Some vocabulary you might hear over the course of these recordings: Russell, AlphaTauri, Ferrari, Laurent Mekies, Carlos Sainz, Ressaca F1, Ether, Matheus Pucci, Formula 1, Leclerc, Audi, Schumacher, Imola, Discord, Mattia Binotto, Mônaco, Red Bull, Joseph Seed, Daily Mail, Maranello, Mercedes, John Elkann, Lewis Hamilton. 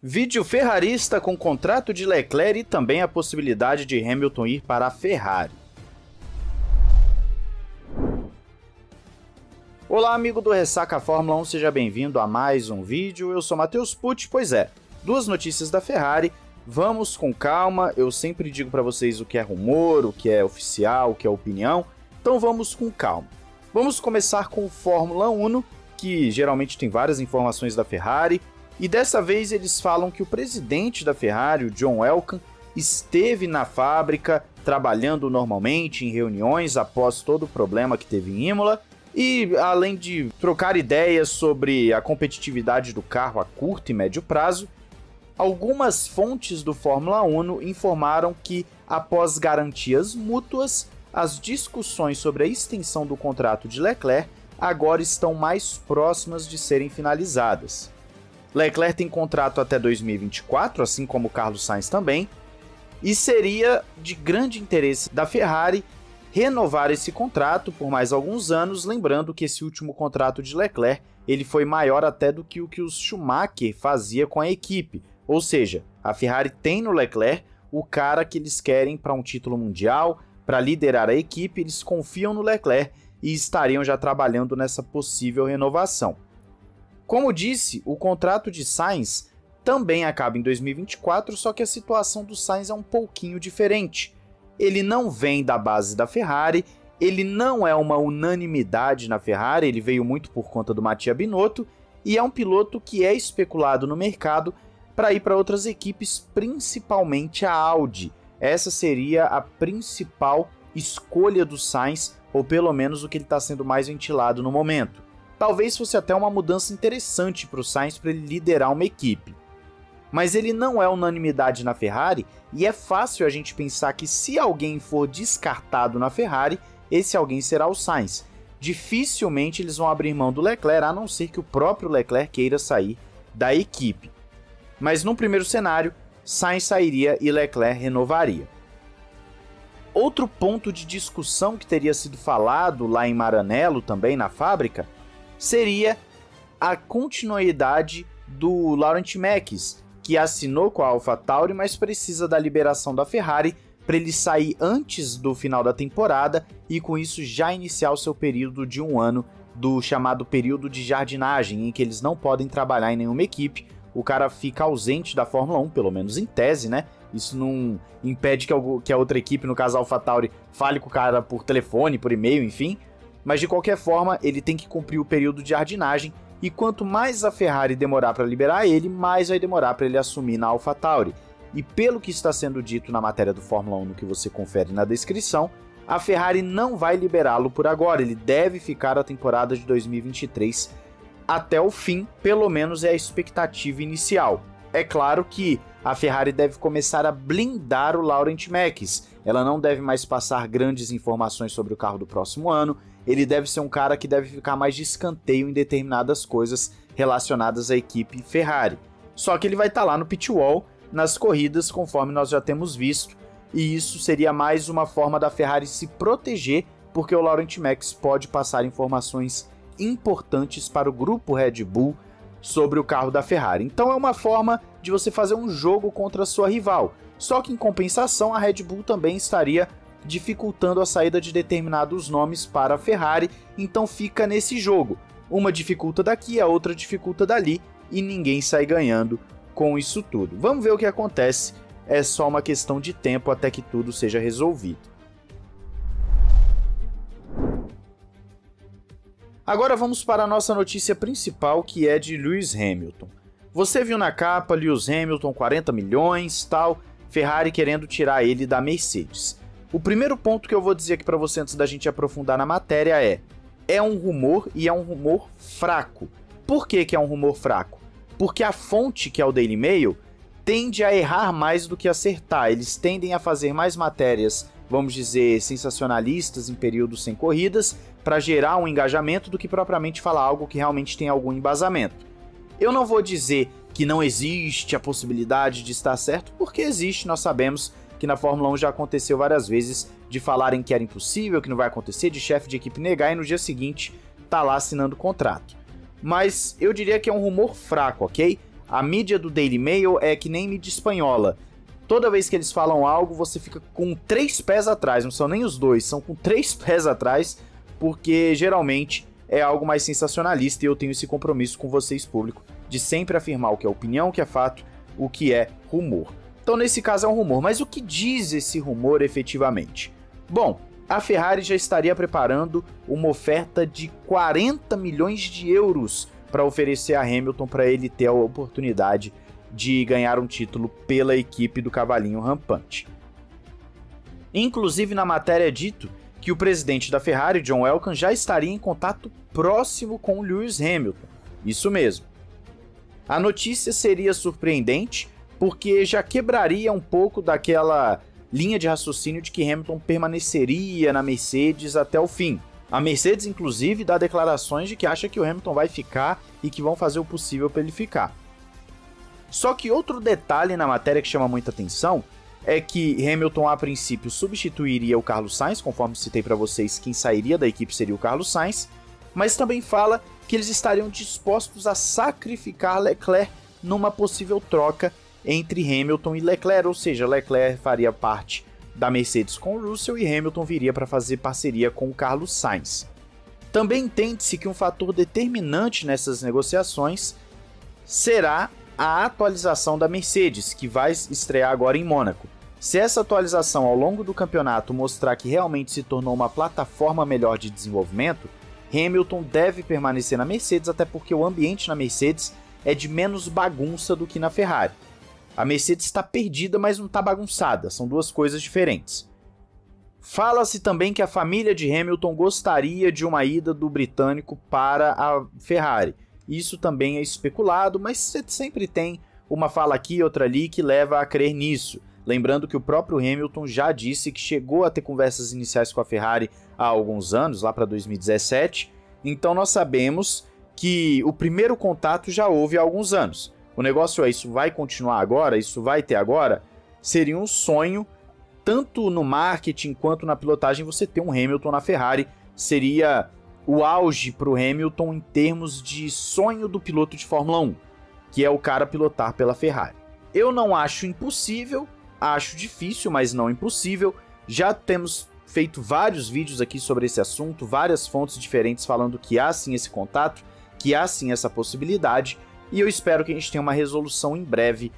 Vídeo ferrarista com contrato de Leclerc e também a possibilidade de Hamilton ir para a Ferrari. Olá amigo do Ressaca Fórmula 1, seja bem-vindo a mais um vídeo, eu sou Matheus Pucci, pois é, duas notícias da Ferrari, vamos com calma, eu sempre digo para vocês o que é rumor, o que é oficial, o que é opinião, então vamos com calma. Vamos começar com o Fórmula 1, que geralmente tem várias informações da Ferrari, e dessa vez eles falam que o presidente da Ferrari, o John Elkann, esteve na fábrica trabalhando normalmente em reuniões após todo o problema que teve em Imola e além de trocar ideias sobre a competitividade do carro a curto e médio prazo, algumas fontes do Fórmula 1 informaram que após garantias mútuas, as discussões sobre a extensão do contrato de Leclerc agora estão mais próximas de serem finalizadas. Leclerc tem contrato até 2024, assim como Carlos Sainz também, e seria de grande interesse da Ferrari renovar esse contrato por mais alguns anos, lembrando que esse último contrato de Leclerc ele foi maior até do que o Schumacher fazia com a equipe, ou seja, a Ferrari tem no Leclerc o cara que eles querem para um título mundial, para liderar a equipe, eles confiam no Leclerc e estariam já trabalhando nessa possível renovação. Como disse, o contrato de Sainz também acaba em 2024, só que a situação do Sainz é um pouquinho diferente. Ele não vem da base da Ferrari, ele não é uma unanimidade na Ferrari, ele veio muito por conta do Mattia Binotto, e é um piloto que é especulado no mercado para ir para outras equipes, principalmente a Audi. Essa seria a principal escolha do Sainz, ou pelo menos o que ele está sendo mais ventilado no momento. Talvez fosse até uma mudança interessante para o Sainz para ele liderar uma equipe. Mas ele não é unanimidade na Ferrari e é fácil a gente pensar que se alguém for descartado na Ferrari, esse alguém será o Sainz. Dificilmente eles vão abrir mão do Leclerc, a não ser que o próprio Leclerc queira sair da equipe. Mas num primeiro cenário, Sainz sairia e Leclerc renovaria. Outro ponto de discussão que teria sido falado lá em Maranello, também na fábrica, seria a continuidade do Laurent Mekies, que assinou com a AlphaTauri, mas precisa da liberação da Ferrari para ele sair antes do final da temporada e com isso já iniciar o seu período de um ano do chamado período de jardinagem, em que eles não podem trabalhar em nenhuma equipe, o cara fica ausente da Fórmula 1, pelo menos em tese, né? Isso não impede que a outra equipe, no caso a AlphaTauri, fale com o cara por telefone, por e-mail, enfim. Mas de qualquer forma, ele tem que cumprir o período de jardinagem e quanto mais a Ferrari demorar para liberar ele, mais vai demorar para ele assumir na AlphaTauri. E pelo que está sendo dito na matéria do Fórmula 1 que você confere na descrição, a Ferrari não vai liberá-lo por agora, ele deve ficar a temporada de 2023 até o fim, pelo menos é a expectativa inicial. É claro que a Ferrari deve começar a blindar o Laurent Mekies, ela não deve mais passar grandes informações sobre o carro do próximo ano, ele deve ser um cara que deve ficar mais de escanteio em determinadas coisas relacionadas à equipe Ferrari. Só que ele vai estar lá no pit wall, nas corridas, conforme nós já temos visto, e isso seria mais uma forma da Ferrari se proteger, porque o Laurent Mekies pode passar informações importantes para o grupo Red Bull sobre o carro da Ferrari. Então é uma forma de você fazer um jogo contra a sua rival. Só que em compensação a Red Bull também estaria dificultando a saída de determinados nomes para a Ferrari, então fica nesse jogo. Uma dificulta daqui, a outra dificulta dali e ninguém sai ganhando com isso tudo. Vamos ver o que acontece, é só uma questão de tempo até que tudo seja resolvido. Agora vamos para a nossa notícia principal, que é de Lewis Hamilton. Você viu na capa Lewis Hamilton, 40 milhões, tal, Ferrari querendo tirar ele da Mercedes. O primeiro ponto que eu vou dizer aqui para você antes da gente aprofundar na matéria é um rumor e é um rumor fraco. Por que é um rumor fraco? Porque a fonte, que é o Daily Mail, tende a errar mais do que acertar. Eles tendem a fazer mais matérias, vamos dizer, sensacionalistas em períodos sem corridas, para gerar um engajamento do que propriamente falar algo que realmente tem algum embasamento. Eu não vou dizer que não existe a possibilidade de estar certo, porque existe, nós sabemos que na Fórmula 1 já aconteceu várias vezes de falarem que era impossível, que não vai acontecer, de chefe de equipe negar e no dia seguinte tá lá assinando o contrato. Mas eu diria que é um rumor fraco, ok? A mídia do Daily Mail é que nem mídia espanhola. Toda vez que eles falam algo, você fica com 3 pés atrás, não são nem os 2, são com 3 pés atrás, porque geralmente é algo mais sensacionalista e eu tenho esse compromisso com vocês, público, de sempre afirmar o que é opinião, o que é fato, o que é rumor. Então nesse caso é um rumor, mas o que diz esse rumor efetivamente? Bom, a Ferrari já estaria preparando uma oferta de 40 milhões de euros para oferecer a Hamilton para ele ter a oportunidade de ganhar um título pela equipe do Cavalinho Rampante. Inclusive na matéria é dito que o presidente da Ferrari, John Elkann, já estaria em contato próximo com o Lewis Hamilton. Isso mesmo. A notícia seria surpreendente porque já quebraria um pouco daquela linha de raciocínio de que Hamilton permaneceria na Mercedes até o fim. A Mercedes, inclusive, dá declarações de que acha que o Hamilton vai ficar e que vão fazer o possível para ele ficar. Só que outro detalhe na matéria que chama muita atenção é que Hamilton, a princípio, substituiria o Carlos Sainz, conforme citei para vocês, quem sairia da equipe seria o Carlos Sainz, mas também fala que eles estariam dispostos a sacrificar Leclerc numa possível troca entre Hamilton e Leclerc, ou seja, Leclerc faria parte da Mercedes com o Russell e Hamilton viria para fazer parceria com o Carlos Sainz. Também entende-se que um fator determinante nessas negociações será a atualização da Mercedes, que vai estrear agora em Mônaco. Se essa atualização ao longo do campeonato mostrar que realmente se tornou uma plataforma melhor de desenvolvimento, Hamilton deve permanecer na Mercedes, até porque o ambiente na Mercedes é de menos bagunça do que na Ferrari. A Mercedes está perdida, mas não está bagunçada, são duas coisas diferentes. Fala-se também que a família de Hamilton gostaria de uma ida do britânico para a Ferrari. Isso também é especulado, mas você sempre tem uma fala aqui e outra ali que leva a crer nisso. Lembrando que o próprio Hamilton já disse que chegou a ter conversas iniciais com a Ferrari há alguns anos, lá para 2017. Então nós sabemos que o primeiro contato já houve há alguns anos. O negócio é, isso vai continuar agora? Isso vai ter agora? Seria um sonho, tanto no marketing quanto na pilotagem, você ter um Hamilton na Ferrari. Seria o auge para o Hamilton em termos de sonho do piloto de Fórmula 1, que é o cara pilotar pela Ferrari. Eu não acho impossível, acho difícil, mas não impossível. Já temos feito vários vídeos aqui sobre esse assunto, várias fontes diferentes falando que há sim esse contato, que há sim essa possibilidade, e eu espero que a gente tenha uma resolução em breve.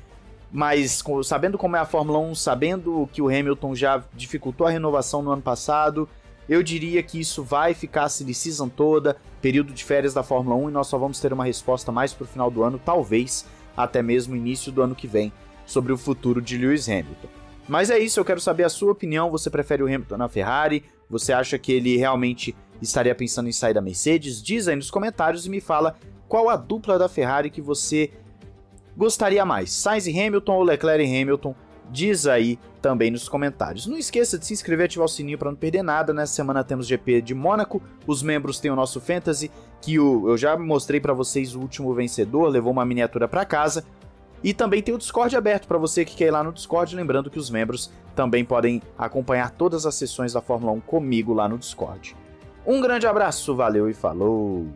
Mas sabendo como é a Fórmula 1, sabendo que o Hamilton já dificultou a renovação no ano passado, eu diria que isso vai ficar a silly season toda, período de férias da Fórmula 1, e nós só vamos ter uma resposta mais para o final do ano, talvez até mesmo início do ano que vem, sobre o futuro de Lewis Hamilton. Mas é isso, eu quero saber a sua opinião. Você prefere o Hamilton na Ferrari? Você acha que ele realmente estaria pensando em sair da Mercedes? Diz aí nos comentários e me fala qual a dupla da Ferrari que você gostaria mais, Sainz e Hamilton ou Leclerc e Hamilton? Diz aí também nos comentários. Não esqueça de se inscrever e ativar o sininho para não perder nada. Nessa semana temos GP de Mônaco, os membros têm o nosso Fantasy, que eu já mostrei para vocês o último vencedor, levou uma miniatura para casa. E também tem o Discord aberto para você que quer ir lá no Discord, lembrando que os membros também podem acompanhar todas as sessões da Fórmula 1 comigo lá no Discord. Um grande abraço, valeu e falou!